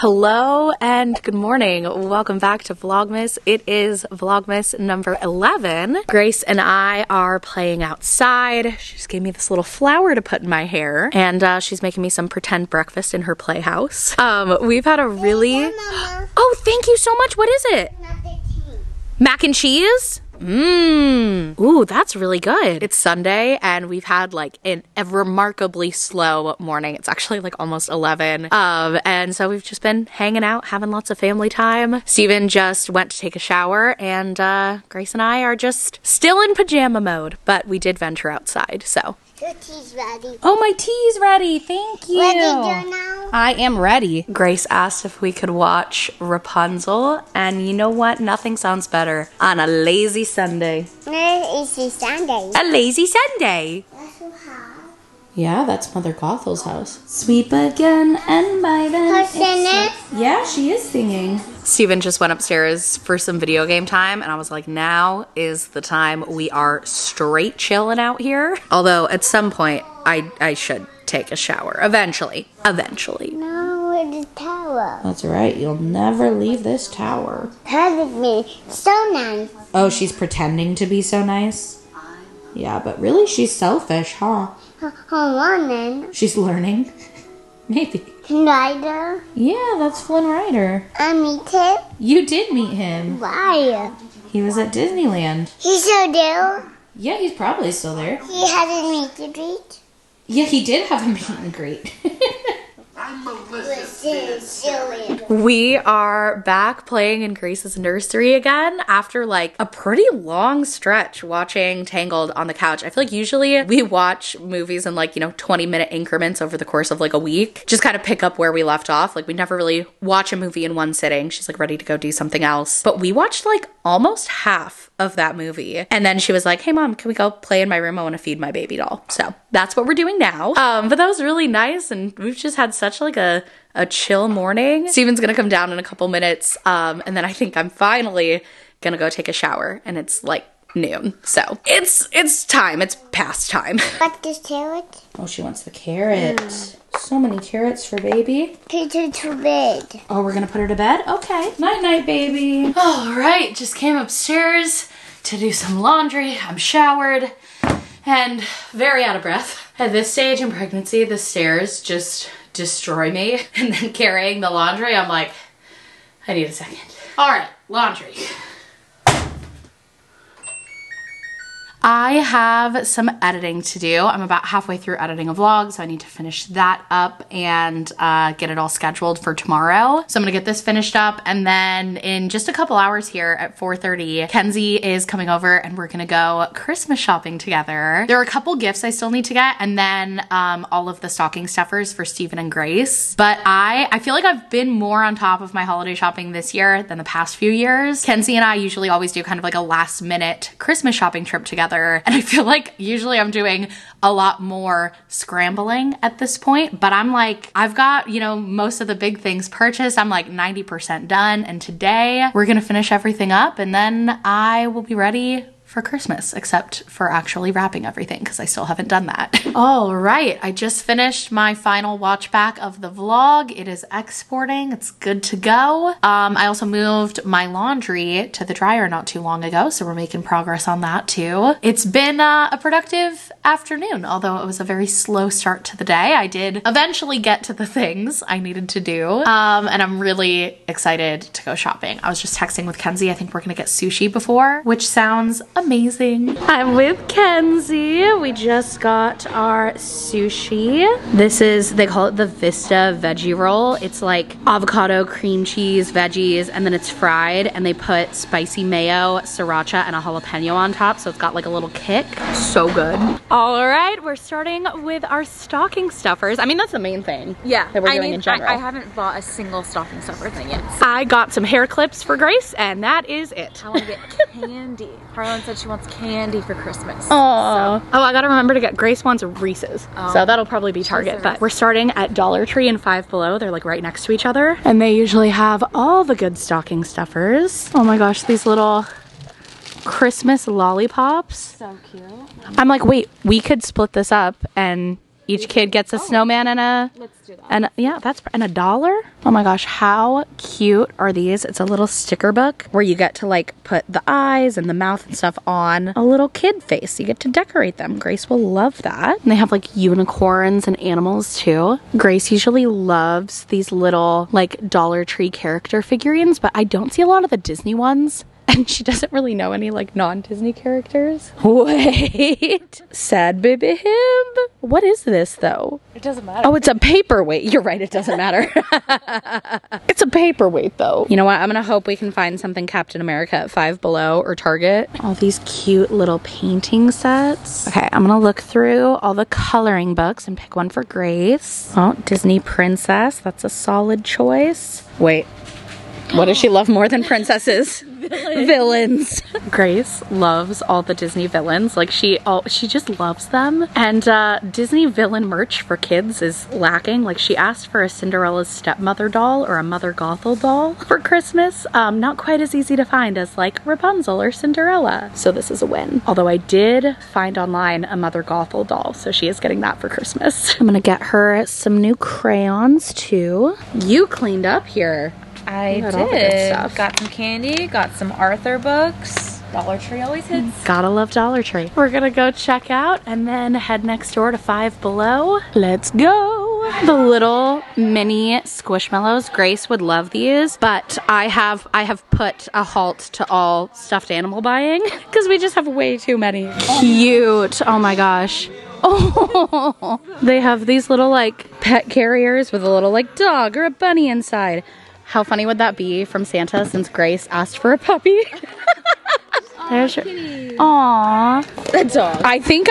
Hello and good morning. Welcome back to Vlogmas. It is Vlogmas number 11. Grace and I are playing outside. She just gave me this little flower to put in my hair, and she's making me some pretend breakfast in her playhouse. We've had a really... Hey, Mama. Oh, thank you so much. What is it? Mac and cheese? Mmm. Ooh, that's really good. It's Sunday and we've had like a remarkably slow morning. It's actually like almost 11. And so we've just been hanging out, having lots of family time. Steven just went to take a shower, and Grace and I are just still in pajama mode, but we did venture outside, so. Your tea's ready. Oh, my tea's ready. Thank you. Ready now? I am ready. Grace asked if we could watch Rapunzel, and you know what? Nothing sounds better on a lazy Sunday. Lazy Sunday. A lazy Sunday. That's your house. Yeah, that's Mother Gothel's house. Sweep again and by then. Her singing? Yeah, she is singing. Steven just went upstairs for some video game time, and I was like, now is the time. We are straight chilling out here. Although at some point, I should take a shower. Eventually. No, it's a tower. That's right. You'll never leave this tower. So nice. Oh, she's pretending to be so nice? Yeah, but really she's selfish, huh? She's learning. Maybe. Flynn Rider? Yeah, that's Flynn Rider. I meet him? You did meet him. Why? He was at Disneyland. He's still there? Yeah, he's probably still there. He had a meet and greet? Yeah, he did have a meet and greet. We are back playing in Grace's nursery again after like a pretty long stretch watching Tangled on the couch. I feel like usually we watch movies in like, you know, 20-minute increments over the course of like a week. Just kind of pick up where we left off. Like we never really watch a movie in one sitting. She's like ready to go do something else. But we watched like almost half of that movie. And then she was like, hey Mom, can we go play in my room? I want to feed my baby doll. So that's what we're doing now. But that was really nice, and we've just had such like a chill morning. Steven's gonna come down in a couple minutes, and then I think I'm finally gonna go take a shower, and it's like noon, so it's time. It's past time. What's this carrot? Oh, she wants the carrot. So many carrots for baby. Put her to bed. Oh, we're gonna put her to bed? Okay. Night night, baby. All right, just came upstairs to do some laundry. I'm showered and very out of breath. At this stage in pregnancy, the stairs just destroy me, and then carrying the laundry, I'm like, I need a second. All right, laundry. I have some editing to do. I'm about halfway through editing a vlog, so I need to finish that up and get it all scheduled for tomorrow. So I'm gonna get this finished up, and then in just a couple hours here at 4:30, Kenzie is coming over and we're gonna go Christmas shopping together. There are a couple gifts I still need to get, and then all of the stocking stuffers for Steven and Grace. But I feel like I've been more on top of my holiday shopping this year than the past few years. Kenzie and I usually always do kind of like a last minute Christmas shopping trip together. And I feel like usually I'm doing a lot more scrambling at this point, but I'm like, I've got, you know, most of the big things purchased. I'm like 90% done, and today we're gonna finish everything up, and then I will be ready for Christmas, except for actually wrapping everything, because I still haven't done that. All right, I just finished my final watch back of the vlog. It is exporting, it's good to go. I also moved my laundry to the dryer not too long ago, so we're making progress on that too. It's been a productive afternoon, although it was a very slow start to the day. I did eventually get to the things I needed to do, and I'm really excited to go shopping. I was just texting with Kenzie, I think we're gonna get sushi before, which sounds amazing. I'm with Kenzie. We just got our sushi. This is, they call it the Vista veggie roll. It's like avocado, cream cheese, veggies, and then it's fried, and they put spicy mayo, sriracha, and a jalapeno on top, so it's got like a little kick. So good. All right, we're starting with our stocking stuffers. I mean, that's the main thing. Yeah, that we're doing in general. I haven't bought a single stocking stuffer thing yet. I got some hair clips for Grace, and that is it. I want to get candy. Harlan said she wants candy for Christmas. Oh, so. Oh! I gotta remember to get, Grace wants Reese's, so that'll probably be Target, but we're starting at Dollar Tree and Five Below. They're like right next to each other, and they usually have all the good stocking stuffers. Oh my gosh, these little Christmas lollipops. So cute. I'm like, wait, we could split this up and Each kid gets a snowman and a... Let's do that. And, yeah, that's... And $1? Oh my gosh, how cute are these? It's a little sticker book where you get to, like, put the eyes and the mouth and stuff on a little kid face. You get to decorate them. Grace will love that. And they have, like, unicorns and animals, too. Grace usually loves these little, like, Dollar Tree character figurines, but I don't see a lot of the Disney ones. And she doesn't really know any, like, non-Disney characters. Wait. Sad baby him. What is this, though? It doesn't matter. Oh, it's a paperweight. You're right. It doesn't matter. It's a paperweight, though. You know what? I'm going to hope we can find something Captain America at Five Below or Target. All these cute little painting sets. Okay, I'm going to look through all the coloring books and pick one for Grace. Oh, Disney Princess. That's a solid choice. Wait. What does she love more than princesses? Villains. Grace loves all the Disney villains. Like, she just loves them. And Disney villain merch for kids is lacking. Like, she asked for a Cinderella's stepmother doll or a Mother Gothel doll for Christmas. Not quite as easy to find as, like, Rapunzel or Cinderella. So this is a win. Although I did find online a Mother Gothel doll, so she is getting that for Christmas. I'm gonna get her some new crayons, too. You cleaned up here. I did. All the good stuff. Got some candy, got some Arthur books. Dollar Tree always hits. Gotta love Dollar Tree. We're gonna go check out and then head next door to Five Below. Let's go. The little mini Squishmallows. Grace would love these, but I have put a halt to all stuffed animal buying because we just have way too many. Cute. Oh my gosh. Oh, they have these little, like, pet carriers with a little, like, dog or a bunny inside. How funny would that be from Santa since Grace asked for a puppy? There's her. Aww. That's all. I think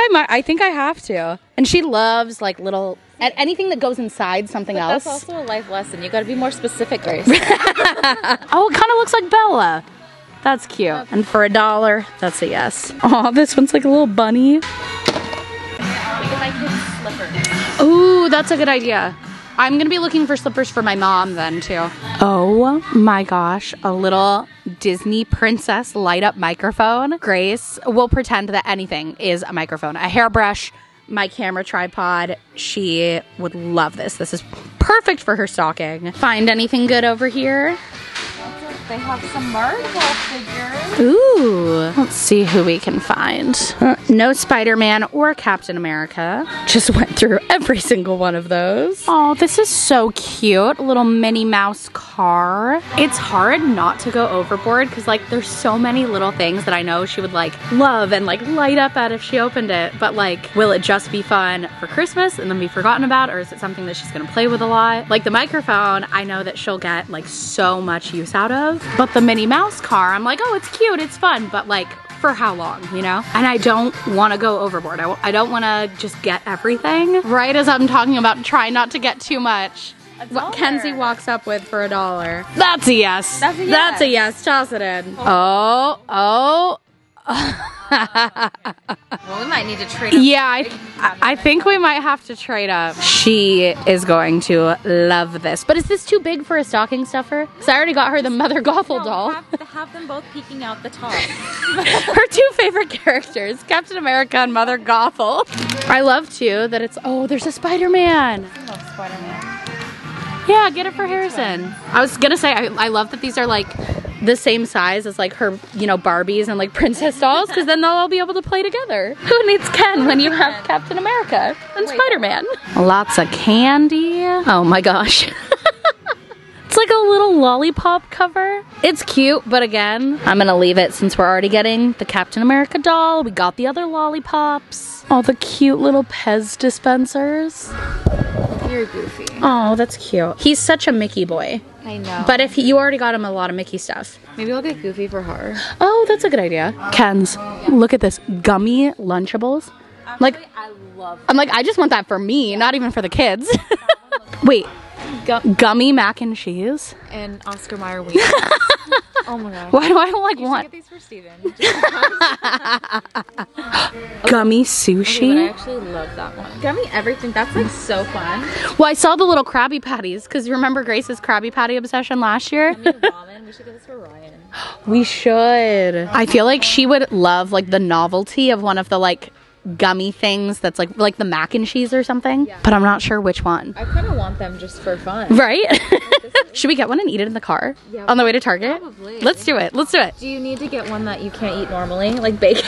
I have to. And she loves, like, little, anything that goes inside something else. That's also a life lesson. You gotta be more specific, Grace. Oh, it kind of looks like Bella. That's cute. Okay. And for $1, that's a yes. Aw, this one's like a little bunny. Ooh, that's a good idea. I'm gonna be looking for slippers for my mom then too. Oh my gosh, a little Disney princess light up microphone. Grace will pretend that anything is a microphone. A hairbrush, my camera tripod. She would love this. This is perfect for her stocking. Find anything good over here? They have some Marvel figures. Ooh. Let's see who we can find. No Spider-Man or Captain America. Just went through every single one of those. Oh, this is so cute. A little Minnie Mouse car. It's hard not to go overboard because, like, there's so many little things that I know she would, like, love and, like, light up at if she opened it. But, like, will it just be fun for Christmas and then be forgotten about, or is it something that she's gonna play with a lot? Like the microphone, I know that she'll get, like, so much use out of. But the Minnie Mouse car, I'm like, oh, it's cute, it's fun, but, like, for how long, you know? And I don't wanna go overboard. I don't wanna just get everything. Right as I'm talking about try not to get too much, what Kenzie walks up with for $1. That's a yes. That's a yes. That's a yes. Toss it in. Oh. Well, we might need to trade up. Yeah, I think we might have to trade up. She is going to love this. But is this too big for a stocking stuffer? Because I already got her the Mother Gothel doll. Have them both peeking out the top. Her two favorite characters, Captain America and Mother Gothel. I love, too, that it's... Oh, there's a Spider-Man. I love Spider-Man. Yeah, get it for Harrison. I was going to say, I love that these are, like... the same size as, like, her, you know, Barbies and, like, princess dolls, because then they'll all be able to play together. Who needs Ken when you have Captain America and Spider-Man? Lots of candy. Oh my gosh. It's like a little lollipop cover. It's cute, but again, I'm gonna leave it since we're already getting the Captain America doll. We got the other lollipops. All the cute little Pez dispensers. You're Goofy. Oh, that's cute. He's such a Mickey boy. I know. But if you already got him a lot of Mickey stuff. Maybe I'll get Goofy for her. Oh, that's a good idea. Ken's, look at this. Gummy Lunchables. Actually, like, I love that. I'm like, I just want that for me, not even for the kids. Wait. Gummy mac and cheese? And Oscar Mayer wheat. Oh my god. Why do I, like, want... You should get these for Steven. Gummy sushi? Okay, I actually love that one. Gummy everything. That's, like, so fun. Well, I saw the little Krabby patties, because you remember Grace's Krabby patty obsession last year? Gummy ramen. We should get this for Ryan. We should. I feel like she would love, like, the novelty of one of the, like, gummy things that's like the mac and cheese or something, yeah. But I'm not sure which one. I kind of want them just for fun. Right? Should we get one and eat it in the car? Yeah, on the way to Target? Probably. Let's do it. Let's do it. Do you need to get one that you can't eat normally? Like bacon?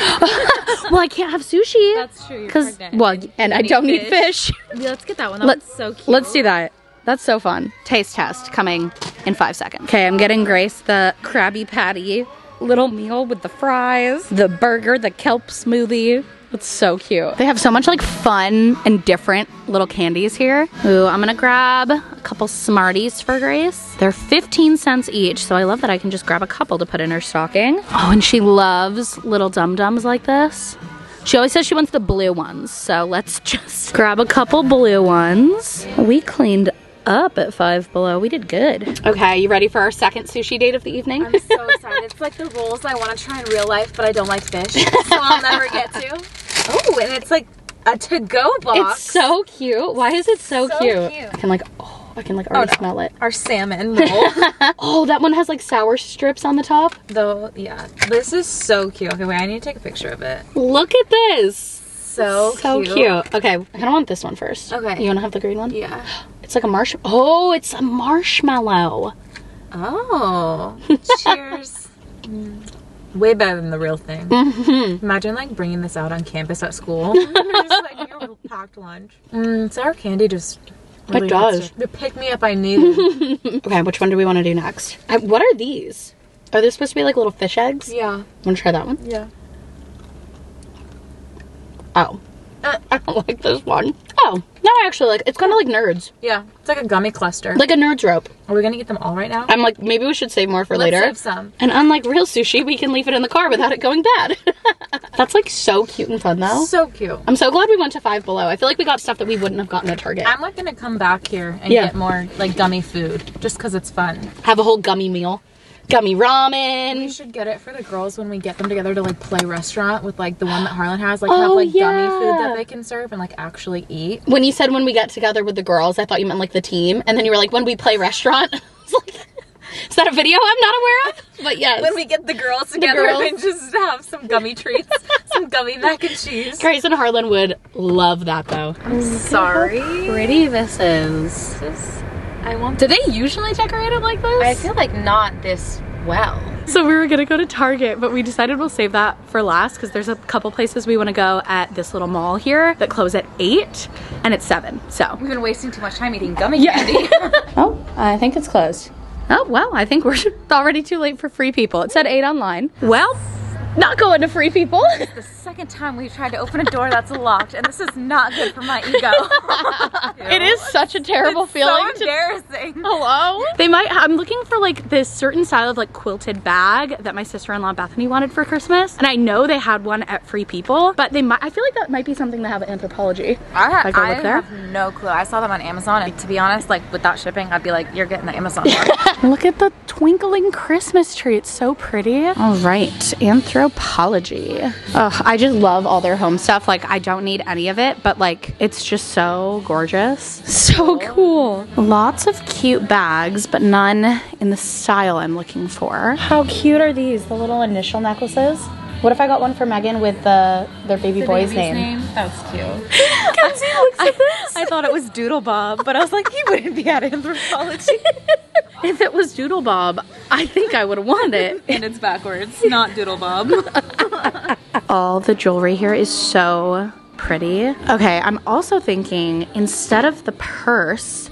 Well, I can't have sushi. That's true. Because, well, and I don't eat fish. Yeah, let's get that one. That's so cute. Let's do that. That's so fun. Taste test coming in 5 seconds. Okay, I'm getting Grace the Krabby patty little meal with the fries, the burger, the kelp smoothie. It's so cute. They have so much like fun and different little candies here. Ooh, I'm gonna grab a couple Smarties for Grace. They're 15 cents each, so I love that I can just grab a couple to put in her stocking. Oh, and she loves little dum-dums like this. She always says she wants the blue ones, so let's just grab a couple blue ones. We cleaned up at Five Below. We did good. Okay, you ready for our second sushi date of the evening? I'm so excited. It's like the rolls I want to try in real life, but I don't like fish, so I'll never get to. Oh, and it's like a to-go box. It's so cute. Why is it so cute? I can already smell it. Our salmon roll. Oh, that one has like sour strips on the top. Though, yeah. This is so cute. Okay, wait, I need to take a picture of it. Look at this. So cute. Okay, I kind of want this one first. Okay. You want to have the green one? Yeah. It's like a marshmallow. Oh, it's a marshmallow. Oh. Cheers. Way better than the real thing. Mm-hmm. Imagine like bringing this out on campus at school. Just like your packed lunch. Sour candy just really does. The pick me up I need. Okay, which one do we want to do next? What are these? Are they supposed to be like little fish eggs? Yeah. Want to try that one? Yeah. Oh. I don't like this one. Oh, no, I actually like it. It's kind of like Nerds. Yeah, it's like a gummy cluster. Like a Nerds rope. Are we going to get them all right now? I'm like, maybe we should save more for later. Let's save some. And unlike real sushi, we can leave it in the car without it going bad. That's like so cute and fun though. So cute. I'm so glad we went to Five Below. I feel like we got stuff that we wouldn't have gotten at Target. I'm like going to come back here and get more like gummy food just because it's fun. Have a whole gummy meal. Gummy ramen. We should get it for the girls when we get them together to like play restaurant with like the one that Harlan has. Like have like gummy food that they can serve and like actually eat. When you said when we get together with the girls, I thought you meant like the team. And then you were like, when we play restaurant. I was like, is that a video I'm not aware of? But yes. When we get the girls together and just have some gummy treats. Some gummy mac and cheese. Grace and Harlan would love that though. I'm sorry. How pretty this is. Do they usually decorate it like this? I feel like not this well. So we were gonna go to Target, but we decided we'll save that for last because there's a couple places we want to go at this little mall here that close at 8 and it's 7. So we've been wasting too much time eating gummy candy. Oh, I think it's closed. Oh well, I think we're already too late for Free People. It said 8 online. Well, not going to Free People. This is the second time we've tried to open a door that's locked, and this is not good for my ego. It is such a terrible feeling. It's so embarrassing. Hello? I'm looking for like this certain style of like quilted bag that my sister-in-law Bethany wanted for Christmas, and I know they had one at Free People, but I feel like that might be something they have at Anthropology. I have no clue. I saw them on Amazon, and to be honest, like without shipping, I'd be like, you're getting the Amazon one. Look at the twinkling Christmas tree. It's so pretty. All right, Anthropology. Oh, I just love all their home stuff. Like, I don't need any of it, but like, it's just so gorgeous. So cool. Lots of cute bags, but none in the style I'm looking for. How cute are these? The little initial necklaces? What if I got one for Megan with their baby's name? That's cute. Kenzie looks at this. I thought it was Doodle Bob, but I was like, he wouldn't be at Anthropology. If it was Doodle Bob, I think I would have won it. And it's backwards, not Doodle Bob. All the jewelry here is so pretty. Okay, I'm also thinking instead of the purse,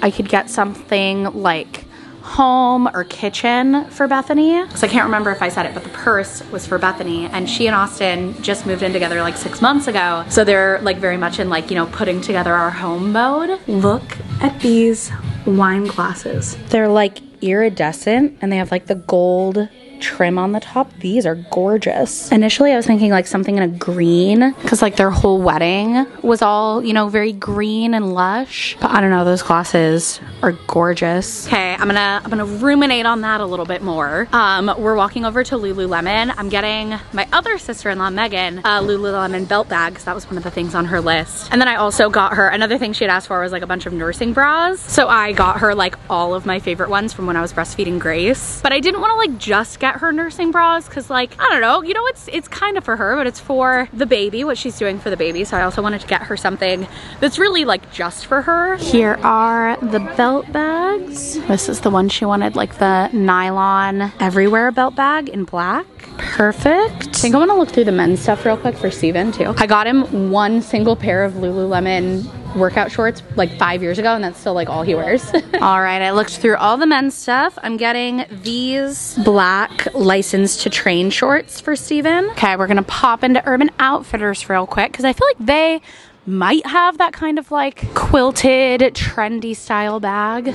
I could get something like home or kitchen for Bethany. Because I can't remember if I said it, but the purse was for Bethany, and she and Austin just moved in together like 6 months ago. So they're like very much in like, you know, putting together our home mode. Look at these wine glasses. They're like iridescent and they have like the gold trim on the top. These are gorgeous. Initially I was thinking like something in a green because like their whole wedding was all, you know, very green and lush, but I don't know, those glasses are gorgeous. Okay, I'm gonna ruminate on that a little bit more. We're walking over to Lululemon. I'm getting my other sister-in-law Megan a Lululemon belt bag because that was one of the things on her list, and then I also got her another thing she had asked for was like a bunch of nursing bras, so I got her like all of my favorite ones from when I was breastfeeding Grace, but I didn't want to like just get get her nursing bras because, like, I don't know, you know, it's kind of for her, but it's for the baby, what she's doing for the baby. So I also wanted to get her something that's really like just for her. Here are the belt bags. This is the one she wanted, like the nylon everywhere belt bag in black. Perfect. I think I want to look through the men's stuff real quick for Steven too. I got him one single pair of Lululemon workout shorts like 5 years ago, and that's still like all he wears. All right, I looked through all the men's stuff. I'm getting these black License to Train shorts for Steven. Okay, we're gonna pop into Urban Outfitters real quick because I feel like they might have that kind of like quilted trendy style bag.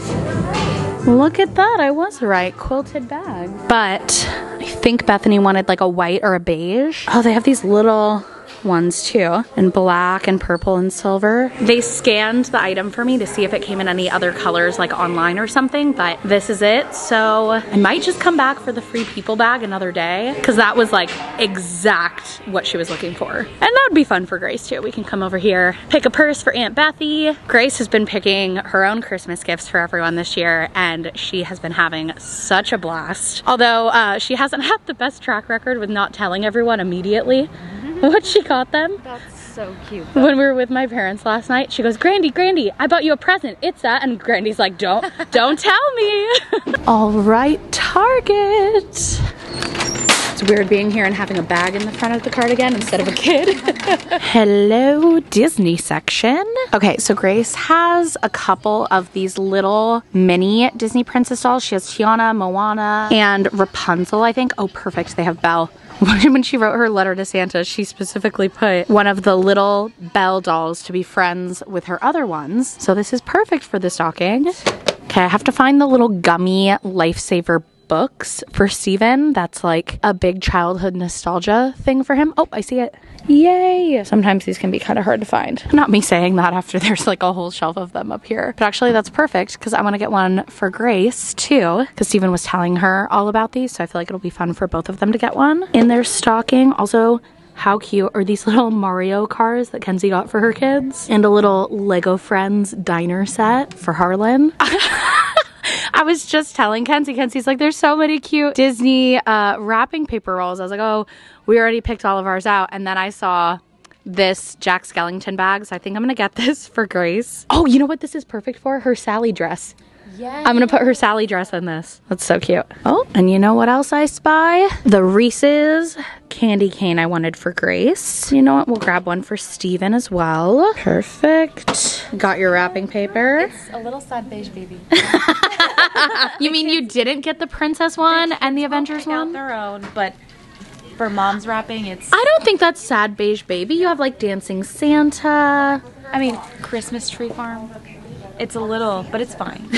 Look at that, I was right, quilted bag. But I think Bethany wanted like a white or a beige. Oh, they have these little ones too, in black and purple and silver. They scanned the item for me to see if it came in any other colors like online or something, but this is it. So I might just come back for the Free People bag another day because that was like exact what she was looking for. And that would be fun for Grace too. We can come over here, pick a purse for Aunt Bethy. Grace has been picking her own Christmas gifts for everyone this year, and she has been having such a blast. Although she hasn't had the best track record with not telling everyone immediately what she got them. That's so cute though. When we were with my parents last night, she goes, Grandy, I bought you a present. It's that. And Grandy's like, don't tell me. All right, Target. It's weird being here and having a bag in the front of the cart again instead of a kid. Hello, Disney section. Okay, so Grace has a couple of these little mini Disney princess dolls. She has Tiana, Moana, and Rapunzel, I think. Oh, perfect. They have Belle. When she wrote her letter to Santa, she specifically put one of the little Belle dolls to be friends with her other ones. So this is perfect for the stocking. Okay, I have to find the little gummy lifesaver books for Steven. That's like a big childhood nostalgia thing for him. Oh, I see it. Yay. Sometimes these can be kind of hard to find. Not me saying that after there's like a whole shelf of them up here. But actually that's perfect because I want to get one for Grace too because Steven was telling her all about these. So I feel like it'll be fun for both of them to get one in their stocking. Also, how cute are these little Mario cars that Kenzie got for her kids? And a little Lego Friends diner set for Harlan. I was just telling Kenzie's like, there's so many cute Disney wrapping paper rolls. I was like, oh, we already picked all of ours out. And then I saw this Jack Skellington bag, so I think I'm gonna get this for Grace. Oh, you know what this is perfect for? Her Sally dress. Yeah. I'm gonna put her Sally dress in this. That's so cute. Oh, and you know what else I spy? The Reese's candy cane I wanted for Grace. You know what? We'll grab one for Steven as well. Perfect. Got your wrapping paper. It's a little sad beige baby. You mean you didn't get the princess one and the Avengers one? Their own, but for mom's wrapping, it's... I don't think that's sad beige baby. You have like Dancing Santa. I mean, Christmas Tree Farm. It's a little, but it's fine.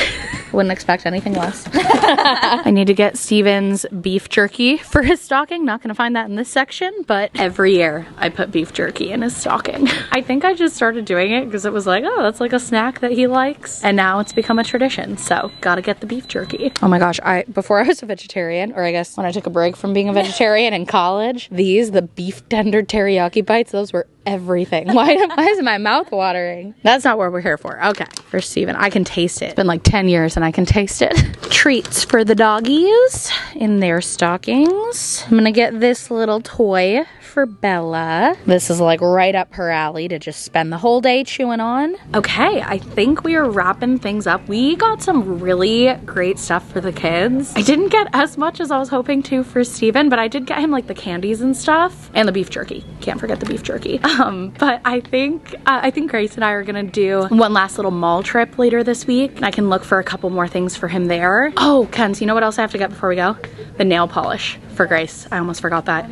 Wouldn't expect anything less. I need to get Steven's beef jerky for his stocking. Not gonna find that in this section, but every year I put beef jerky in his stocking. I think I just started doing it because it was like, oh, that's like a snack that he likes. And now it's become a tradition, so gotta get the beef jerky. Oh my gosh, before I was a vegetarian, or I guess when I took a break from being a vegetarian in college, the beef tender teriyaki bites, those were everything. Why is my mouth watering? That's not what we're here for. Okay, for Steven, I can taste it. It's been like 10 years and I can taste it. Treats for the doggies in their stockings. I'm gonna get this little toy for Bella. This is like right up her alley to just spend the whole day chewing on. Okay, I think we are wrapping things up. We got some really great stuff for the kids. I didn't get as much as I was hoping to for Steven, but I did get him like the candies and stuff and the beef jerky. Can't forget the beef jerky. But I think Grace and I are gonna do one last little mall trip later this week, and I can look for a couple more things for him there. Oh, Kenz, you know what else I have to get before we go? The nail polish for Grace. I almost forgot that.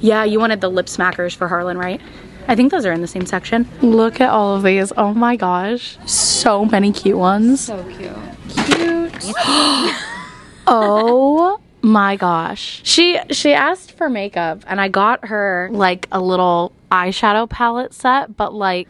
Yeah, you wanted the lip smackers for Harlan, right? I think those are in the same section. Look at all of these. Oh my gosh. So many cute ones. So cute. Cute. Oh my gosh. She asked for makeup, and I got her like a little eyeshadow palette set, but like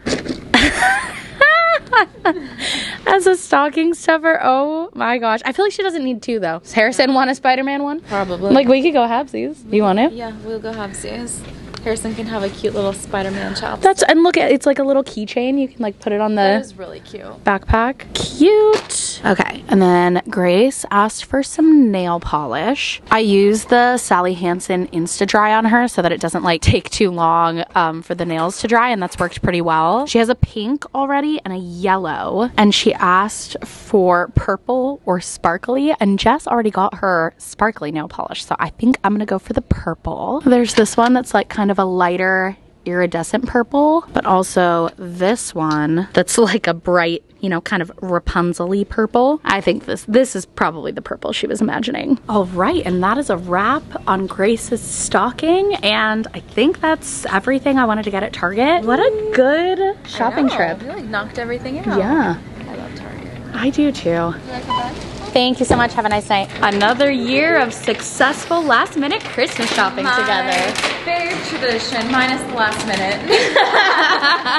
as a stocking stuffer. Oh my gosh, I feel like she doesn't need two though. Does Harrison want a Spider-Man one? Probably. Like, we could go halfsies. You want it? Yeah, we'll go halfsies. Harrison can have a cute little Spider-Man chopstick. And look, it's like a little keychain. You can like put it on the really cute backpack. Cute. Okay, and then Grace asked for some nail polish. I use the Sally Hansen Insta-Dry on her so that it doesn't like take too long for the nails to dry, and that's worked pretty well. She has a pink already and a yellow, and she asked for purple or sparkly, and Jess already got her sparkly nail polish, so I think I'm gonna go for the purple. There's this one that's like kind of a lighter iridescent purple, but also this one that's like a bright, you know, kind of Rapunzel-y purple. I think this is probably the purple she was imagining. All right, and that is a wrap on Grace's stocking, and I think that's everything I wanted to get at Target. What a good shopping trip. We like knocked everything out. Yeah. I love Target. I do too. Would you like a bag? Thank you so much. Have a nice night. Another year of successful last minute Christmas shopping together. Favorite tradition, minus the last minute.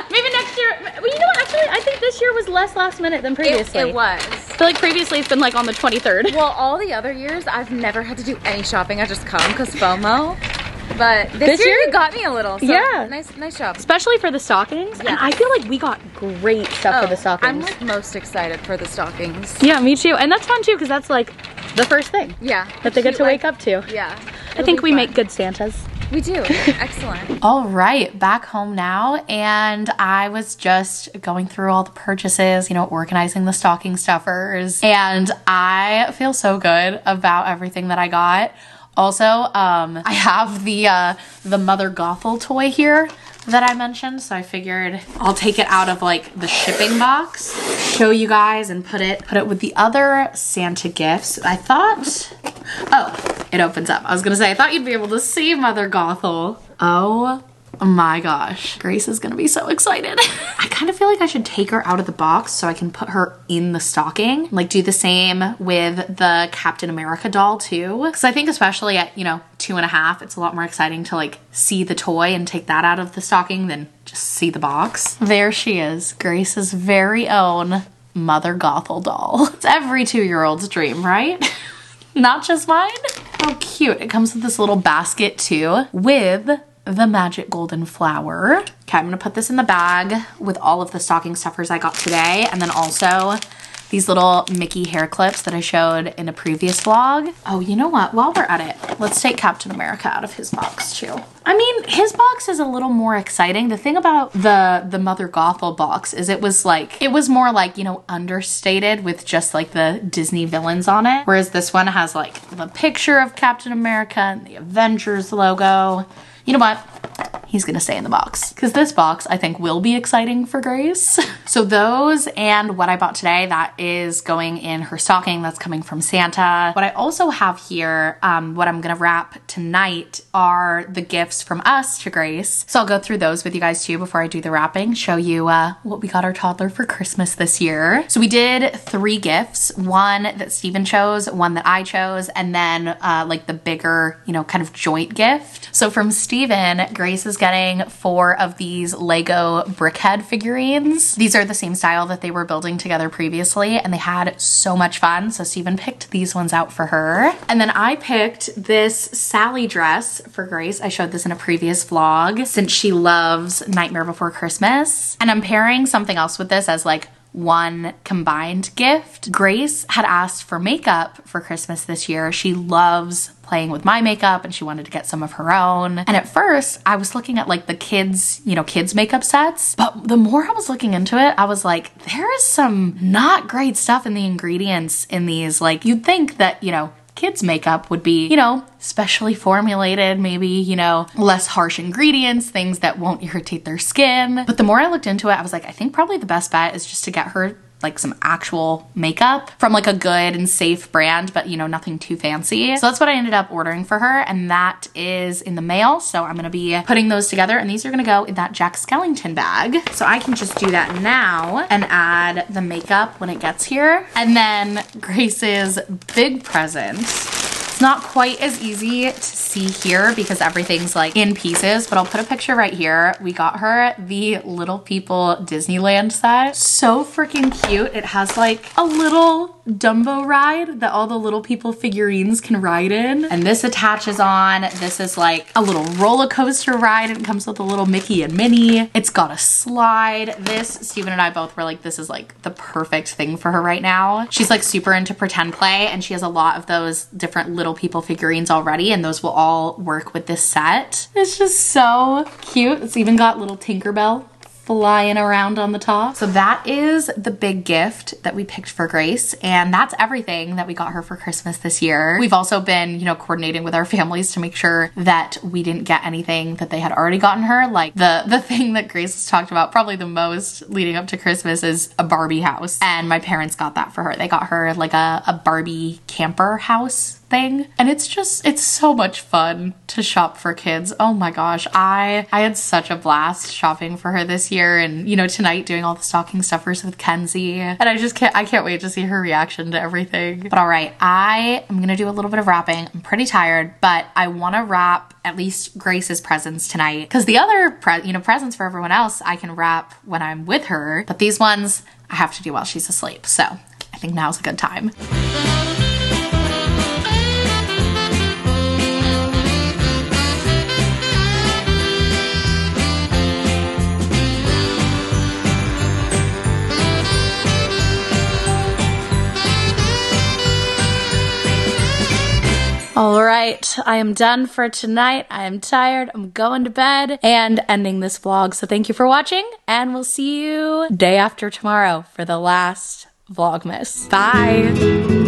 Maybe next year. Well, you know what? Actually, I think this year was less last minute than previously. It was. I feel like previously it's been like on the 23rd. Well, all the other years, I've never had to do any shopping. I just come because FOMO. But this year you got me a little. So yeah. Nice job. Especially for the stockings. Yeah. And I feel like we got great stuff for the stockings. I'm like most excited for the stockings. Yeah, me too. And that's fun too, because that's like the first thing. Yeah. That they get to wake up to. Yeah. I think we make good Santas. We do. Excellent. All right, back home now, and I was just going through all the purchases, you know, organizing the stocking stuffers, and I feel so good about everything that I got. Also, I have the Mother Gothel toy here that I mentioned, so I figured I'll take it out of like the shipping box, show you guys, and put it with the other Santa gifts. I thought, oh, it opens up. I was gonna say, I thought you'd be able to see Mother Gothel. Oh my gosh, Grace is gonna be so excited. I kind of feel like I should take her out of the box so I can put her in the stocking, like do the same with the Captain America doll too, because I think especially at, you know, 2.5, it's a lot more exciting to like see the toy and take that out of the stocking than just see the box. There she is, Grace's very own Mother Gothel doll. It's every 2-year-old's dream, right? Not just mine. How cute. It comes with this little basket too with the magic golden flower. Okay, I'm gonna put this in the bag with all of the stocking stuffers I got today, and then also these little Mickey hair clips that I showed in a previous vlog. Oh, you know what? While we're at it, let's take Captain America out of his box too. I mean, his box is a little more exciting. The thing about the Mother Gothel box is it was more like, you know, understated with just like the Disney villains on it. Whereas this one has like the picture of Captain America and the Avengers logo. You know what? He's gonna stay in the box, because this box I think will be exciting for Grace. So those and what I bought today, that is going in her stocking, that's coming from Santa. What I also have here, what I'm gonna wrap tonight, are the gifts from us to Grace. So I'll go through those with you guys too before I do the wrapping, show you what we got our toddler for Christmas this year. So we did 3 gifts, one that Steven chose, one that I chose, and then like the bigger, you know, kind of joint gift. So from Steven, Grace is getting 4 of these Lego Brickhead figurines. These are the same style that they were building together previously, and they had so much fun, so Steven picked these ones out for her. And then I picked this Sally dress for Grace. I showed this in a previous vlog, since she loves Nightmare Before Christmas. And I'm pairing something else with this as like one combined gift. Grace had asked for makeup for Christmas this year. She loves playing with my makeup and she wanted to get some of her own. And at first I was looking at like the kids, you know, kids makeup sets, but the more I was looking into it, I was like, there is some not great stuff in the ingredients in these. Like you'd think that, you know, kids makeup would be, you know, specially formulated, maybe, you know, less harsh ingredients, things that won't irritate their skin. But the more I looked into it, I was like, I think probably the best bet is just to get her like some actual makeup from like a good and safe brand, but you know, nothing too fancy. So that's what I ended up ordering for her, and that is in the mail. So I'm gonna be putting those together, and these are gonna go in that Jack Skellington bag. So I can just do that now and add the makeup when it gets here. And then Grace's big present. Not quite as easy to see here because everything's like in pieces, but I'll put a picture right here. We got her the Little People Disneyland set. So freaking cute. It has like a little Dumbo ride that all the little people figurines can ride in. And this attaches on. This is like a little roller coaster ride. It comes with a little Mickey and Minnie. It's got a slide. This, Steven and I both were like, this is like the perfect thing for her right now. She's like super into pretend play and she has a lot of those different little people figurines already, and those will all work with this set. It's just so cute. It's even got little Tinkerbell flying around on the top. So that is the big gift that we picked for Grace, and that's everything that we got her for Christmas this year. We've also been, you know, coordinating with our families to make sure that we didn't get anything that they had already gotten her. Like the thing that Grace has talked about probably the most leading up to Christmas is a Barbie house, and my parents got that for her. They got her like a Barbie camper house thing, and it's just, it's so much fun to shop for kids. Oh my gosh, I had such a blast shopping for her this year, and you know, tonight doing all the stocking stuffers with Kenzie, and I can't wait to see her reaction to everything. But all right, I am gonna do a little bit of wrapping. I'm pretty tired, but I want to wrap at least Grace's presents tonight, because the other presents for everyone else I can wrap when I'm with her, but these ones I have to do while she's asleep. So I think now's a good time. All right, I am done for tonight. I am tired. I'm going to bed and ending this vlog. So thank you for watching, and we'll see you day after tomorrow for the last Vlogmas. Bye.